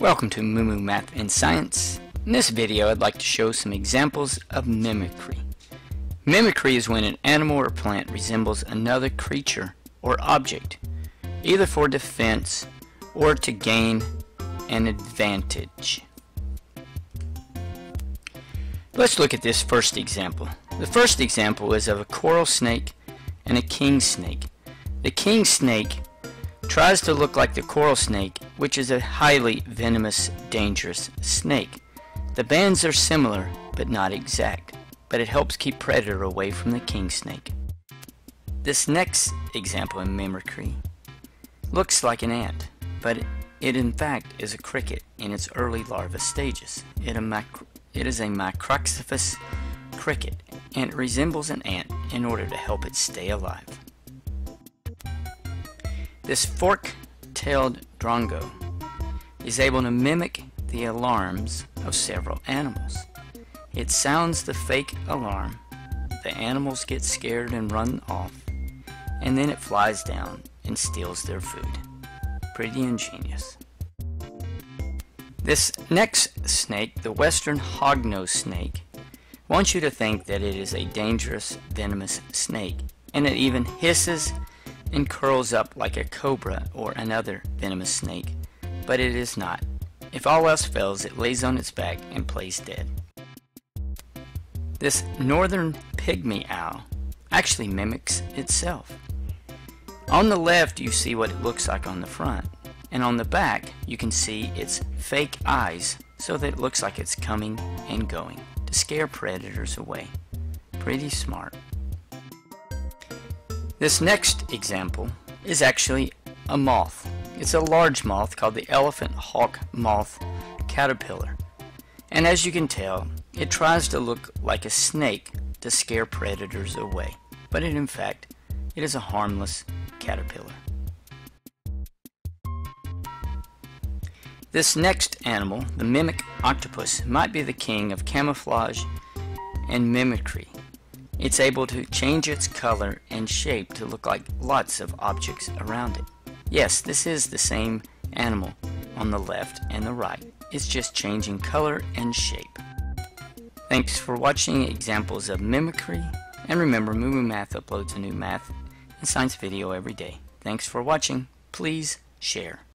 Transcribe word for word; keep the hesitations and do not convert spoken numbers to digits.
Welcome to MooMoo Math and Science. In this video I'd like to show some examples of mimicry. Mimicry is when an animal or plant resembles another creature or object, either for defense or to gain an advantage. Let's look at this first example. The first example is of a coral snake and a king snake. The king snake tries to look like the coral snake, which is a highly venomous, dangerous snake. The bands are similar but not exact, but it helps keep predator away from the king snake. This next example in mimicry looks like an ant, but it in fact is a cricket in its early larva stages. It, a micro it is a microxiphus cricket, and it resembles an ant in order to help it stay alive. This fork-tailed Drongo is able to mimic the alarms of several animals. It sounds the fake alarm, the animals get scared and run off, and then it flies down and steals their food. Pretty ingenious. This next snake, the Western Hognose Snake, wants you to think that it is a dangerous, venomous snake, and it even hisses and curls up like a cobra or another venomous snake, but it is not. If all else fails, it lays on its back and plays dead. This northern pygmy owl actually mimics itself. On the left you see what it looks like on the front, and on the back you can see its fake eyes so that it looks like it's coming and going to scare predators away. Pretty smart. This next example is actually a moth. It's a large moth called the elephant hawk moth caterpillar. And as you can tell, it tries to look like a snake to scare predators away. But it, in fact, it is a harmless caterpillar. This next animal, the mimic octopus, might be the king of camouflage and mimicry. It's able to change its color and shape to look like lots of objects around it. Yes, this is the same animal on the left and the right. It's just changing color and shape. Thanks for watching examples of mimicry, and remember, MooMoo Math uploads a new math and science video every day. Thanks for watching. Please share.